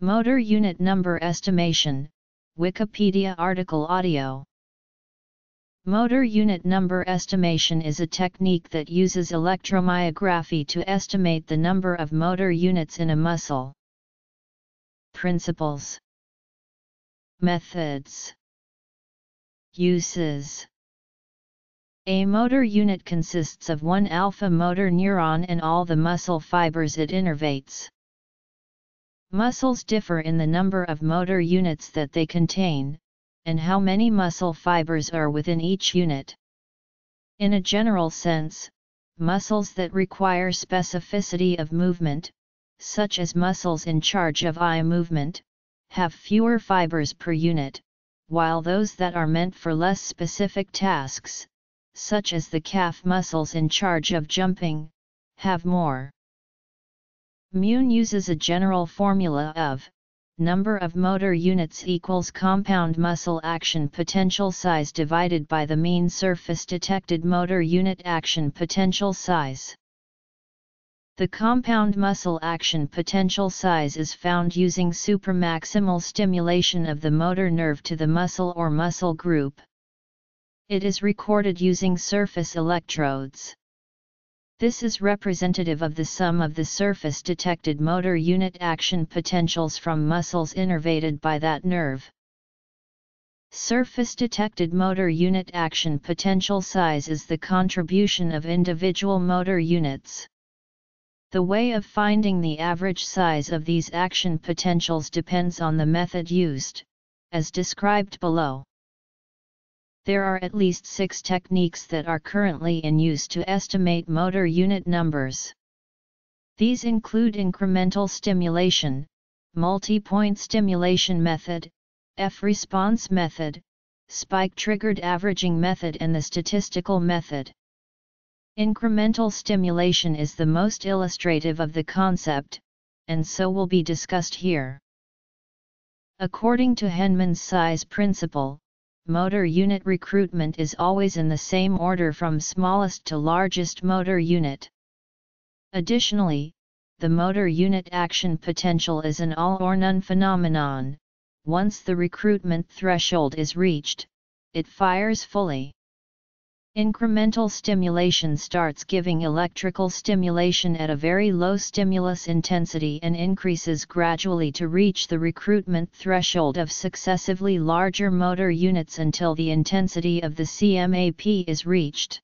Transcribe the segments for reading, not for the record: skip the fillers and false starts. Motor Unit Number Estimation, Wikipedia article audio. Motor unit number estimation is a technique that uses electromyography to estimate the number of motor units in a muscle. Principles, methods, uses. A motor unit consists of one alpha motor neuron and all the muscle fibers it innervates. Muscles differ in the number of motor units that they contain, and how many muscle fibers are within each unit. In a general sense, muscles that require specificity of movement, such as muscles in charge of eye movement, have fewer fibers per unit, while those that are meant for less specific tasks, such as the calf muscles in charge of jumping, have more. Mune uses a general formula of number of motor units equals compound muscle action potential size divided by the mean surface detected motor unit action potential size. The compound muscle action potential size is found using supramaximal stimulation of the motor nerve to the muscle or muscle group. It is recorded using surface electrodes. This is representative of the sum of the surface detected motor unit action potentials from muscles innervated by that nerve. Surface detected motor unit action potential size is the contribution of individual motor units. The way of finding the average size of these action potentials depends on the method used, as described below. There are at least 6 techniques that are currently in use to estimate motor unit numbers. These include incremental stimulation, multipoint stimulation method, F-response method, spike-triggered averaging method, and the statistical method. Incremental stimulation is the most illustrative of the concept, and so will be discussed here. According to Henneman's size principle, motor unit recruitment is always in the same order from smallest to largest motor unit. Additionally, the motor unit action potential is an all-or-none phenomenon. Once the recruitment threshold is reached, it fires fully. Incremental stimulation starts giving electrical stimulation at a very low stimulus intensity and increases gradually to reach the recruitment threshold of successively larger motor units until the intensity of the CMAP is reached.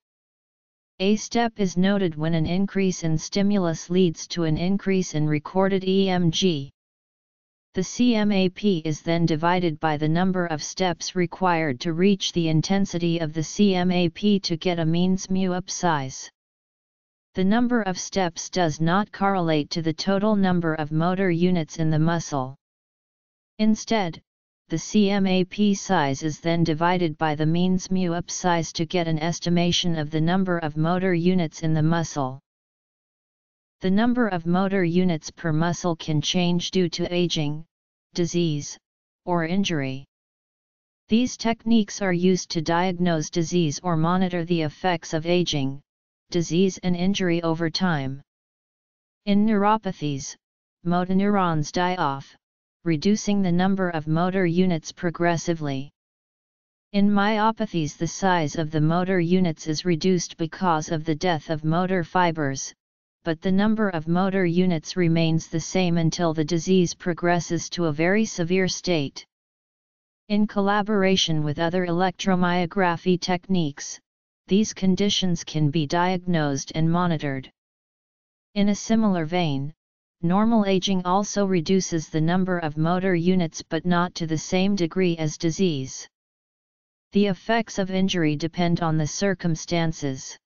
A step is noted when an increase in stimulus leads to an increase in recorded EMG. The CMAP is then divided by the number of steps required to reach the intensity of the CMAP to get a mean SMU-up size. The number of steps does not correlate to the total number of motor units in the muscle. Instead, the CMAP size is then divided by the mean SMU-up size to get an estimation of the number of motor units in the muscle. The number of motor units per muscle can change due to aging, disease, or injury. These techniques are used to diagnose disease or monitor the effects of aging, disease, and injury over time. In neuropathies, motor neurons die off, reducing the number of motor units progressively. In myopathies, the size of the motor units is reduced because of the death of motor fibers, but the number of motor units remains the same until the disease progresses to a very severe state. In collaboration with other electromyography techniques, these conditions can be diagnosed and monitored. In a similar vein, normal aging also reduces the number of motor units, but not to the same degree as disease. The effects of injury depend on the circumstances.